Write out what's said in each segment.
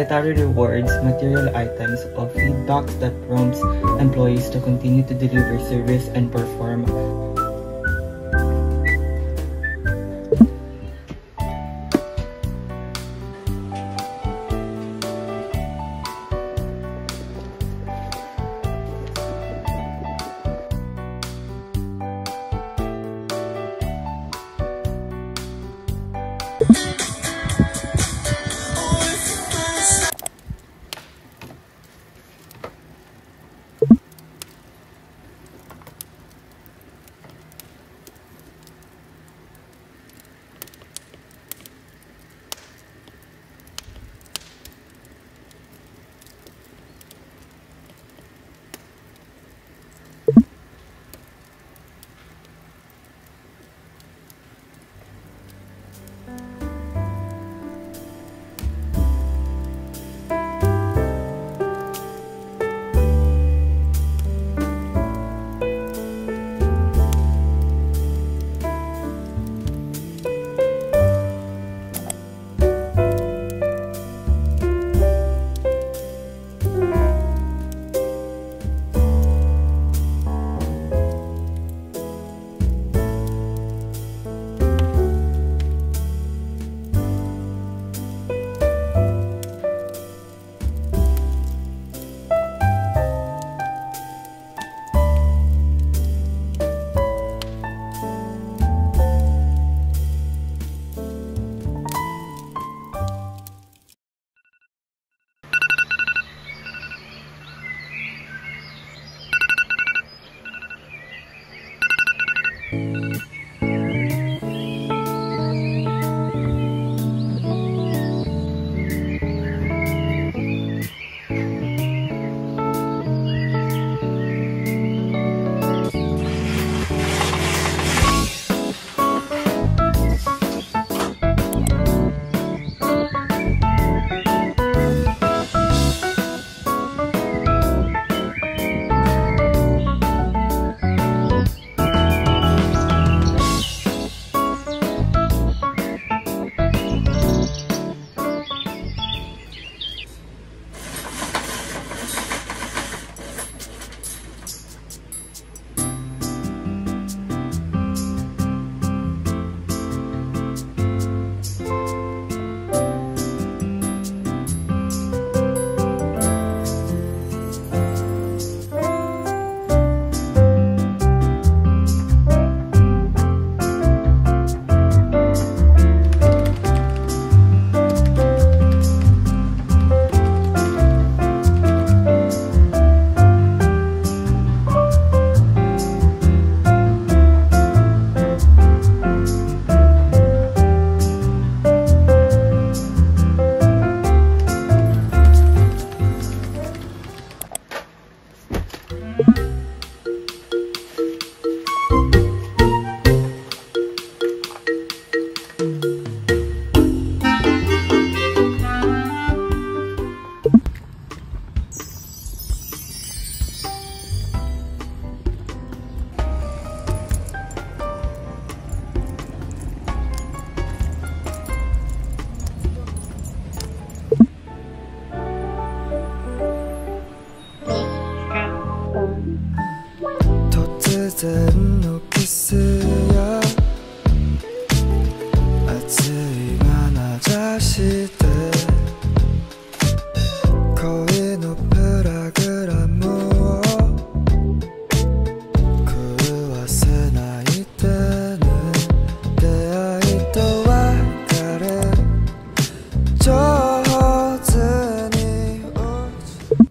monetary rewards, material items, or feedbacks that prompts employees to continue to deliver service and perform. 뜨거운 노키스여 아침이가 낮아시대 거의 높으라 그라무어 그와 스나이 때는 내 아이 또 와가래 저허드니 오지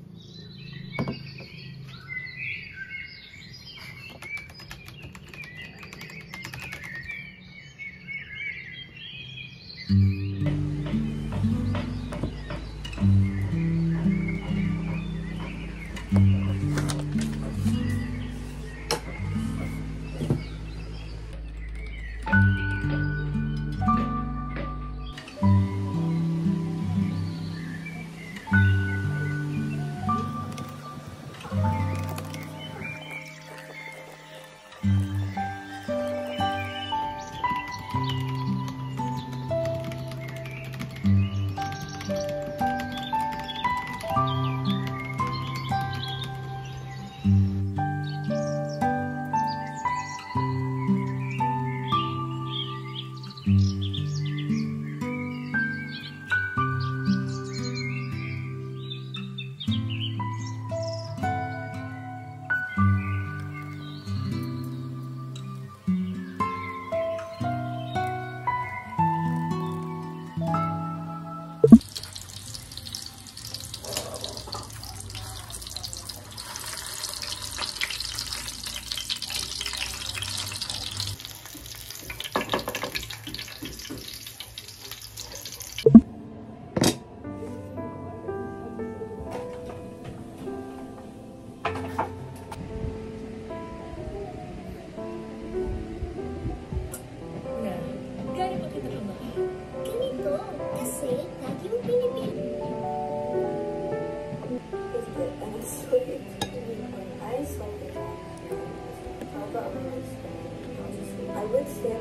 Oh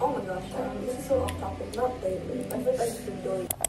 my gosh, this is so off topic, not lately, but I feel like I've been doing